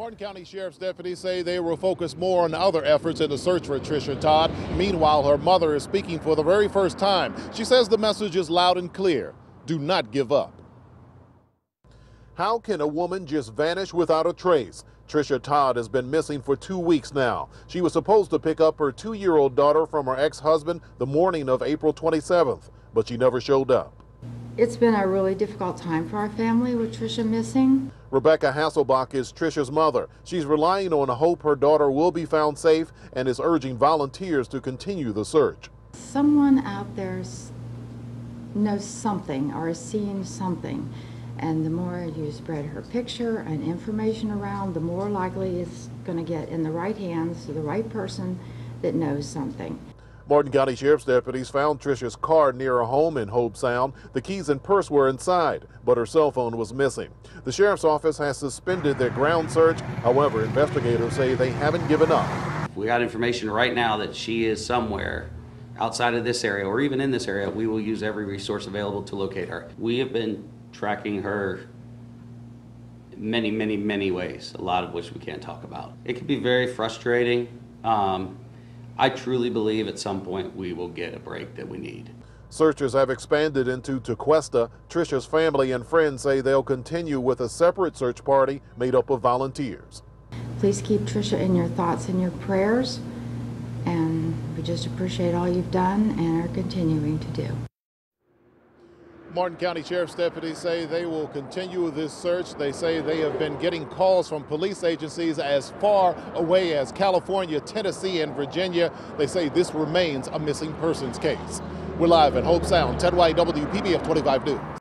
Martin County Sheriff's deputies say they will focus more on other efforts in the search for Tricia Todd. Meanwhile, her mother is speaking for the very first time. She says the message is loud and clear. Do not give up. How can a woman just vanish without a trace? Tricia Todd has been missing for 2 weeks now. She was supposed to pick up her 2-year-old daughter from her ex-husband the morning of April 27th, but she never showed up. It's been a really difficult time for our family with Tricia missing. Rebecca Hasselbach is Tricia's mother. She's relying on hope her daughter will be found safe and is urging volunteers to continue the search. Someone out there knows something or is seeing something, and the more you spread her picture and information around, the more likely it's going to get in the right hands to the right person that knows something. Martin County Sheriff's deputies found Tricia's car near her home in Hobe Sound. The keys and purse were inside, but her cell phone was missing. The Sheriff's Office has suspended their ground search. However, investigators say they haven't given up. We got information right now that she is somewhere outside of this area or even in this area. We will use every resource available to locate her. We have been tracking her in many ways, a lot of which we can't talk about. It can be very frustrating. I truly believe at some point we will get a break that we need. Searchers have expanded into Tequesta. Tricia's family and friends say they'll continue with a separate search party made up of volunteers. Please keep Tricia in your thoughts and your prayers, and we just appreciate all you've done and are continuing to do. Martin County Sheriff's deputies say they will continue this search. They say they have been getting calls from police agencies as far away as California, Tennessee, and Virginia. They say this remains a missing persons case. We're live in Hobe Sound. Ted White, WPBF 25 News.